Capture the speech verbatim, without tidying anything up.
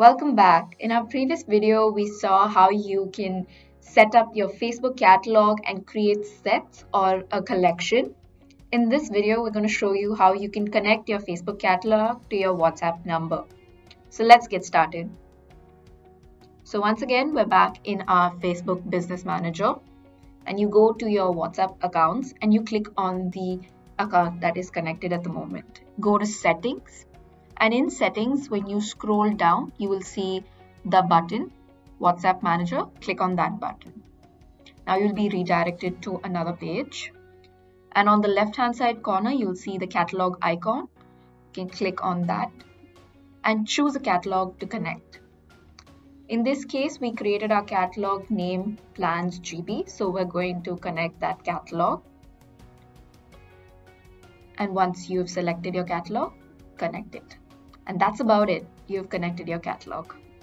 Welcome back. In our previous video, we saw how you can set up your Facebook catalog and create sets or a collection. In this video, we're going to show you how you can connect your Facebook catalog to your WhatsApp number. So let's get started. So once again, we're back in our Facebook Business Manager, and you go to your WhatsApp accounts and you click on the account that is connected at the moment. Go to settings, and in settings, when you scroll down, you will see the button WhatsApp Manager. Click on that button. Now you'll be redirected to another page, and on the left hand side corner you'll see the catalog icon. You can click on that and choose a catalog to connect. In this case, we created our catalog name Plans G B, so we're going to connect that catalog. And once you've selected your catalog, connect it. And that's about it. You've connected your catalog.